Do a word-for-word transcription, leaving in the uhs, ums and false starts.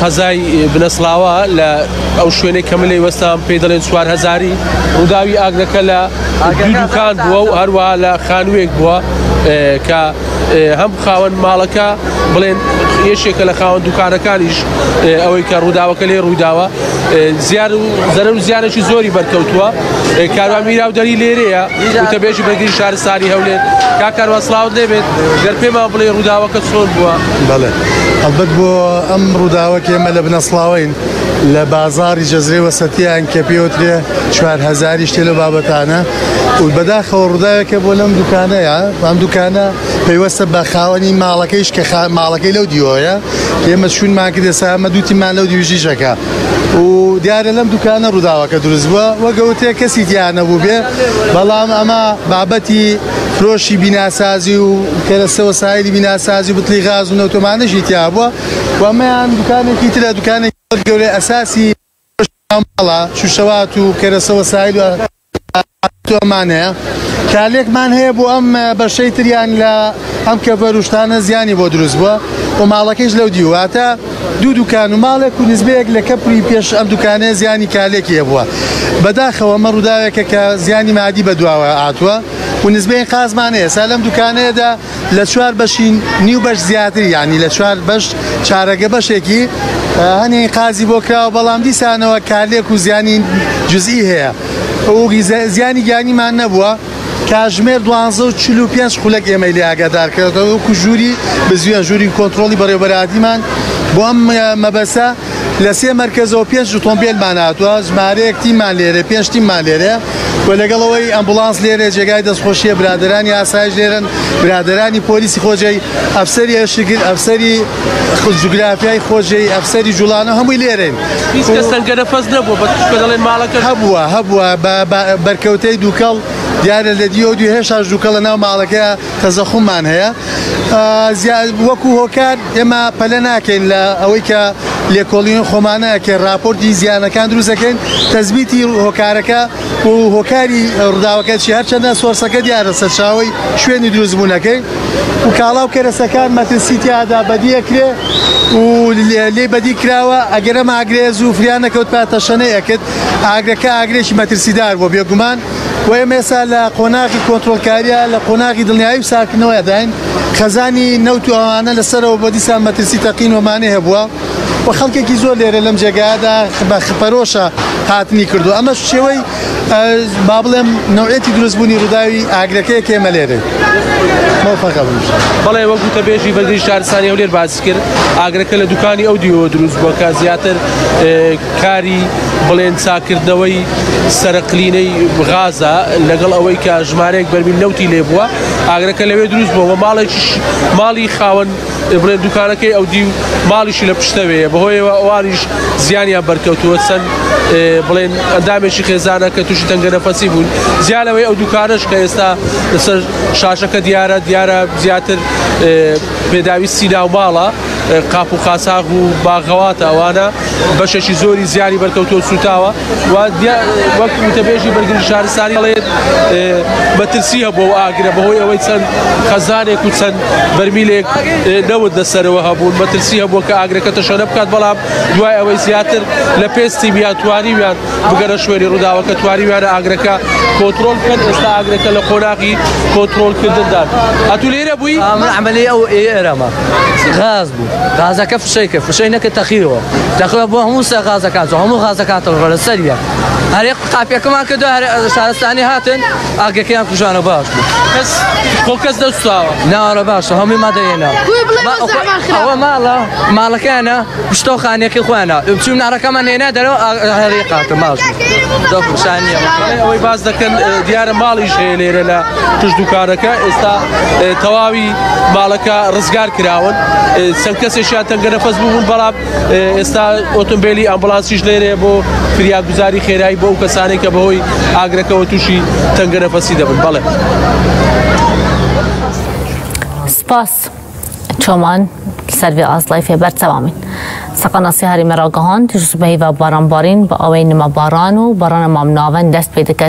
قزای بنسلاوا ل آوشونه کاملی وستام پیدالن سوار هزاری رودایی اگر کلا دوکان بوا و هروا ل خانویک بوا که هم خوان مالکا بلند یشی کلا خوان دوکان کالیش اوی کار روداوا کلی روداوا زیار زرم زیارش زوری برکوتوا کارو میره و دلیلیه و تبعش برگی شهر ساری هولن که کارو سلاو نبید در پی ما بله روداوا کسون بوا بله البته بوا امر داوکی مال بنسلاوین لبازاری جزیره وسطیان کپیوتری چهار هزاریش تلو بابتانه و بداخل وردای که بولم دکانه یا هم دکانه پیوسته با خوانی مالکیش که خا مالکی لودیویه که مشون ماکیده سهم دوتی مالودیویی جکا و دیاره لام دکانه روداوا کدروز با و گوته کسی دیانه بوده بالام اما بابتی فروشی بیناسازی و کلاسی وسایلی بیناسازی بطری غاز و نوتومانش ایتیابوا و من دکانه کیتلا دکانه الجوله الأساسي ماله شو شواتو كراسي وسائل ومانع كاليك مانع بو أم برشيتر يعني لا أم كبروشتان زياني بودروز بوا ومالك إيش لو ديو عتا دو دكان ومالك ونسبيك لكبري بيش أم دكان زياني كاليك يبوا بداخل ومرو دايك كزياني معدي بدوا عتوا ونسبيا خاص معناه سلام دكانه دا لشوار بشين نيو بش زيادة يعني لشوار بش شارقة بشه كي هني قاضي بكرة وبلام دي سنة وكالية كوزياني جزئية وزياني يعني ما نبوا كاجمر دوانزو تشلو بيانش خلق إميلي أقدر كده وكجوري بزيان جوري كنترولي برا برا ديمان بوم مبسة لسه مركز أوبيش جوتومبيل معناته جماعة كتير ماليرة بيش كتير ماليرة ولقلوي أمبولانس ليرة جاي دس خوشية برادراني عساج ليرن برادراني بوليس خوجي أفسري الشكل أفسري جغرافيا خوجي أفسري جولانة هم ليرن. إيش كسان كده فزنا بوا بس كده لين مالك. هبوا هبوا ب ب بركوتي دوكال دیار لذیو دیه شش دوکل ناو مالکه تزخم منه. زیاد وکوه کرد اما پل نکن ل اویکا لیکولیون خمانه که راپورتی زیان کند روز کن تزبیتی هکاره که و هکاری رداوکت شهر چند سوار سکت دیار است شاوی شوی ندروز بونکه و کالاو که رسکان متنسیتی عده بدیه کره و لی بدی کره و اگر ما اگر زوفریانه که اتپاتشانه اکت اگر که اگرش متنسی دار و بیگمان و مثلا قناقی کنترل کاریا لقناقی دنیایی ساکن و داین خزانی نوت و آن لسر و بدی سام مترسی تقین و معنی هوا و خالک کیزور لیرلم جگادا خبروشه هات نیکردو اما شوی بابلم نوعیتی درزبونی رودایی اگرکه که ملیره موفق بودیم. بالا وقتی تبیشی ولی شهر سانی اولیر باز کرد اگرکه لدکانی آودیو درز با کازیاتر کاری بلند ساکرد نوی سرقلینی غازه لقل اوی که اجماعیک بر می نوتی لبوا اگرکه لبی درز با و مالش مالی خوان بلند دکانه که آودیو مالشی لپشته بیه به هوی و آوریش زیانی برکت و سن بلند دامشی خزانه که توش تنگ نفسی بود زیاده وی آودکارش که است سر شاشک دیاره دیاره زیادتر به داوی سیدا و بالا قاب و خاساق و باغوات آوانا باشه چیزوری زیادی برکت و سوتاوا و دیا وقتی متبیشی برگری شهر سالی لید مترسیه با آگر به هوی اولی سن خزانه کد سن برمیل نود دسر و هابون مترسیه با که آگر کتشان بکات بالام دوای اولی زیادتر لپستی میاد توانی میاد بگرشوری روداوا کت توانی میاد آگر که کنترل کرد است آگر که لقناقی کنترل کردن دار. اتولیره بی؟ عملی او ایرما غاز بود. غازه کف شیکه فشینه که تخیره تخیره با همون سه غازه کاتو همون غازه کاتو را سریع هریک قابیه کمان که دو هر شهرستانی هاتن آگه کیان کجانه باش کس کوکس دوست داره نه را باشه همی مدرنه نه اوه مالا مالا که نه بستو خانی کی خوانه امتیون عرق من نه داره هریکات ماش دکتر شانیه اوی باز دکن دیار مالیش هیلیره نه توش دکاره که استا توابی مالا که رزگار کراون سنکسی شاید تنگرد فز بودن بالاب استا اتومبیلی امبولانسیش لیره با فریاد گذاری خیره با او کسانی که به هوی آگره که و توشی تنگره فسیده بود بله سپاس چومان سروی از لایفه بر تمامین سقناسی هری مراغهان تجربه و باران بارین با اوین ما باران و باران مامناون دست پیدا کرد